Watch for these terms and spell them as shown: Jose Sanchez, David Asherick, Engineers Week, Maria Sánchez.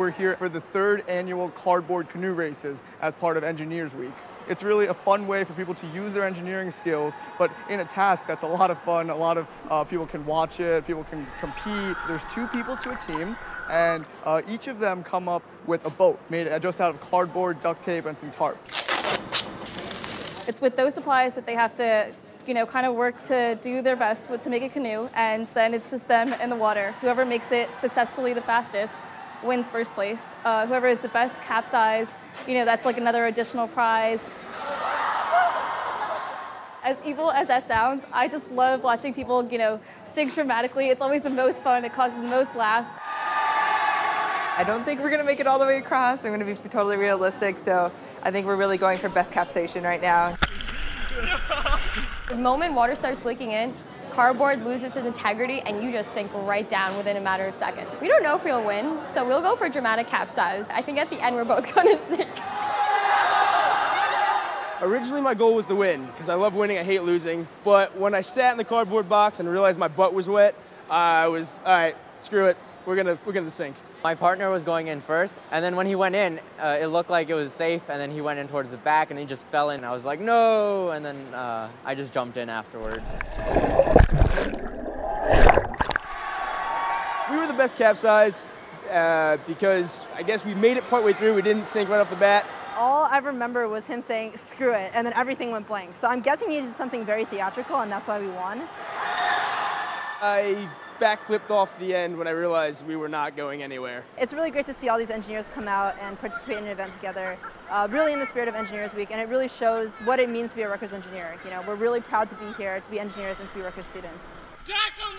We're here for the third annual cardboard canoe races as part of Engineers Week. It's really a fun way for people to use their engineering skills, but in a task that's a lot of fun. A lot of people can watch it, people can compete. There's two people to a team, and each of them come up with a boat made just out of cardboard, duct tape, and some tarp. It's with those supplies that they have to, you know, kind of work to do their best to make a canoe, and then it's just them in the water. Whoever makes it successfully the fastest wins first place. Whoever is the best capsize, you know, that's like another additional prize. As evil as that sounds, I just love watching people, you know, sink dramatically. It's always the most fun. It causes the most laughs. I don't think we're going to make it all the way across. I'm going to be totally realistic, so I think we're really going for best capsization right now. The moment water starts leaking in, cardboard loses its integrity and you just sink right down within a matter of seconds. We don't know if we'll win, so we'll go for dramatic capsize. I think at the end we're both going to sink. Originally my goal was to win, because I love winning, I hate losing. But when I sat in the cardboard box and realized my butt was wet, I was, all right, screw it, we're gonna sink. My partner was going in first, and then when he went in, it looked like it was safe, and then he went in towards the back, and he just fell in. I was like, no, and then I just jumped in afterwards. We were the best capsize because I guess we made it partway through. We didn't sink right off the bat. All I remember was him saying, screw it, and then everything went blank. So I'm guessing he did something very theatrical, and that's why we won. I backflipped off the end when I realized we were not going anywhere. It's really great to see all these engineers come out and participate in an event together, really in the spirit of Engineers Week, and it really shows what it means to be a Rutgers engineer. You know, we're really proud to be here, to be engineers and to be Rutgers students. Jackal!